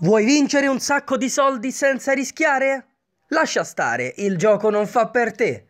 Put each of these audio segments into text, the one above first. Vuoi vincere un sacco di soldi senza rischiare? Lascia stare, il gioco non fa per te.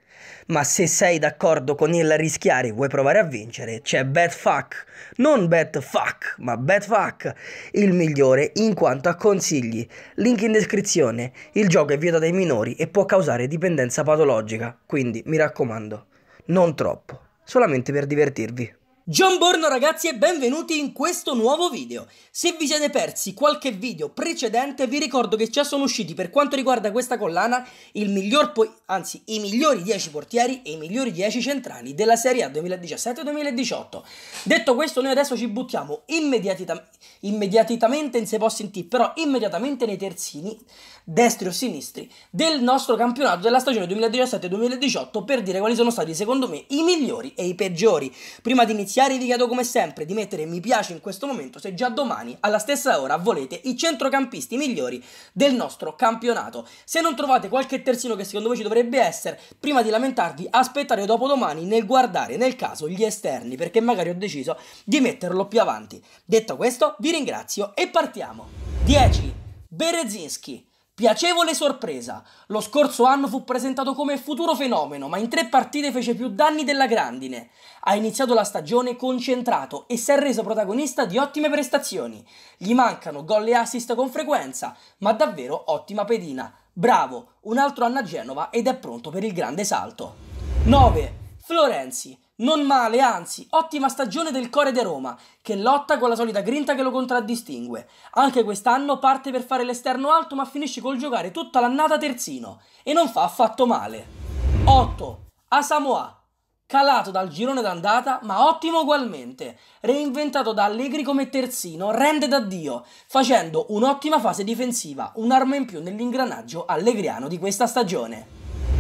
Ma se sei d'accordo con il rischiare e vuoi provare a vincere, c'è BetFaq. Non BetFaq, ma BetFaq, il migliore in quanto a consigli. Link in descrizione. Il gioco è vietato ai minori e può causare dipendenza patologica, quindi mi raccomando, non troppo, solamente per divertirvi. Buongiorno ragazzi e benvenuti in questo nuovo video. Se vi siete persi qualche video precedente, vi ricordo che già sono usciti per quanto riguarda questa collana i migliori 10 portieri e i migliori 10 centrali della Serie A 2017-2018. Detto questo, noi adesso ci buttiamo immediatamente nei terzini, destri o sinistri, del nostro campionato della stagione 2017-2018 per dire quali sono stati secondo me i migliori e i peggiori. Prima di iniziare vi chiedo come sempre di mettere mi piace in questo momento se già domani alla stessa ora volete i centrocampisti migliori del nostro campionato. Se non trovate qualche terzino che secondo voi ci dovrebbe essere, prima di lamentarvi aspettate dopodomani nel guardare nel caso gli esterni, perché magari ho deciso di metterlo più avanti. Detto questo vi ringrazio e partiamo. 10. Berezinski. Piacevole sorpresa. Lo scorso anno fu presentato come futuro fenomeno, ma in 3 partite fece più danni della grandine. Ha iniziato la stagione concentrato e si è reso protagonista di ottime prestazioni. Gli mancano gol e assist con frequenza, ma davvero ottima pedina. Bravo, un altro anno a Genova ed è pronto per il grande salto. 9. Florenzi. Non male, anzi, ottima stagione del core de Roma, che lotta con la solita grinta che lo contraddistingue. Anche quest'anno parte per fare l'esterno alto, ma finisce col giocare tutta l'annata terzino, e non fa affatto male. 8. Asamoah. Calato dal girone d'andata, ma ottimo ugualmente. Reinventato da Allegri come terzino, rende da Dio, facendo un'ottima fase difensiva, un'arma in più nell'ingranaggio allegriano di questa stagione.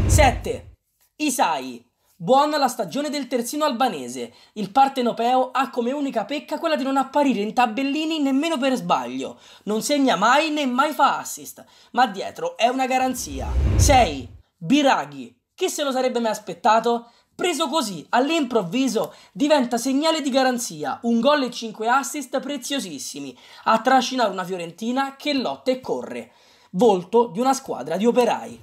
7. Hysaj. Buona la stagione del terzino albanese. Il partenopeo ha come unica pecca quella di non apparire in tabellini nemmeno per sbaglio. Non segna mai né mai fa assist, ma dietro è una garanzia. 6. Biraghi. Chi se lo sarebbe mai aspettato? Preso così, all'improvviso, diventa segnale di garanzia, un gol e 5 assist preziosissimi, a trascinare una Fiorentina che lotta e corre. Volto di una squadra di operai.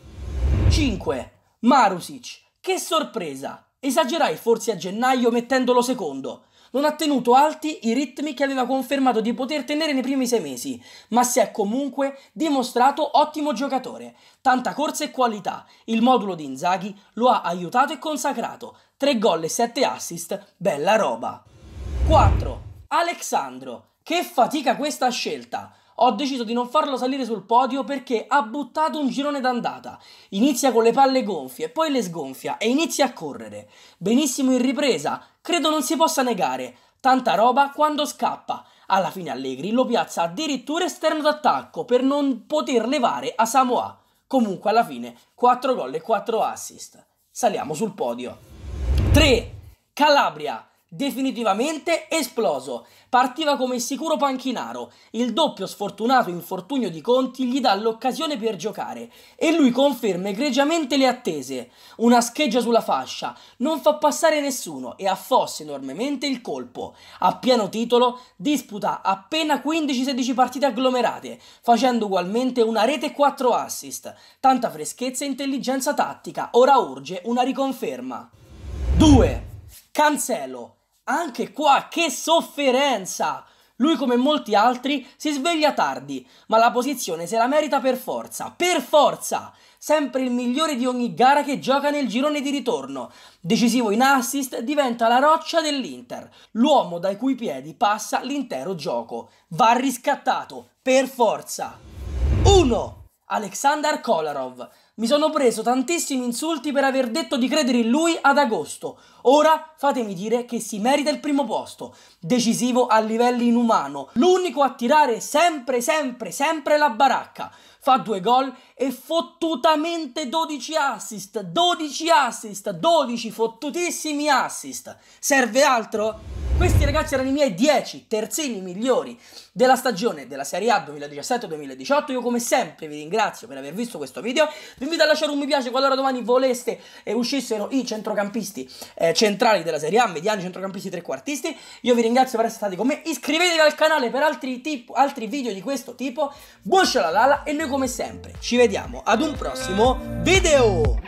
5. Marusic. Che sorpresa! Esagerai forse a gennaio mettendolo secondo. Non ha tenuto alti i ritmi che aveva confermato di poter tenere nei primi 6 mesi, ma si è comunque dimostrato ottimo giocatore. Tanta corsa e qualità. Il modulo di Inzaghi lo ha aiutato e consacrato. 3 gol e 7 assist, bella roba. 4. Alexandro. Che fatica questa scelta! Ho deciso di non farlo salire sul podio perché ha buttato un girone d'andata. Inizia con le palle gonfie, poi le sgonfia e inizia a correre. Benissimo in ripresa, credo non si possa negare. Tanta roba quando scappa. Alla fine Allegri lo piazza addirittura esterno d'attacco per non poter levare Asamoah. Comunque alla fine 4 gol e 4 assist. Saliamo sul podio. 3. Calabria. Definitivamente esploso. Partiva come sicuro panchinaro, il doppio sfortunato infortunio di Conti gli dà l'occasione per giocare e lui conferma egregiamente le attese. Una scheggia sulla fascia, non fa passare nessuno e affossa enormemente il colpo. A pieno titolo disputa appena 15-16 partite agglomerate, facendo ugualmente una rete e 4 assist. Tanta freschezza e intelligenza tattica, ora urge una riconferma. 2. Cancelo. Anche qua che sofferenza! Lui come molti altri si sveglia tardi, ma la posizione se la merita per forza, Sempre il migliore di ogni gara che gioca nel girone di ritorno. Decisivo in assist, diventa la roccia dell'Inter, l'uomo dai cui piedi passa l'intero gioco. Va riscattato, per forza. 1. Alexander Kolarov. Mi sono preso tantissimi insulti per aver detto di credere in lui ad agosto. Ora fatemi dire che si merita il primo posto. Decisivo a livello inumano. L'unico a tirare sempre la baracca. Fa 2 gol e fottutamente 12 assist. 12 fottutissimi assist. Serve altro? Questi ragazzi erano i miei 10 terzini migliori della stagione della Serie A 2017-2018. Io come sempre vi ringrazio per aver visto questo video. Vi vi invito a lasciare un mi piace qualora domani voleste e uscissero i centrocampisti centrali della Serie A, mediani, centrocampisti, trequartisti. Io vi ringrazio per essere stati con me, iscrivetevi al canale per altri video di questo tipo. Buon shalalala e noi come sempre ci vediamo ad un prossimo video.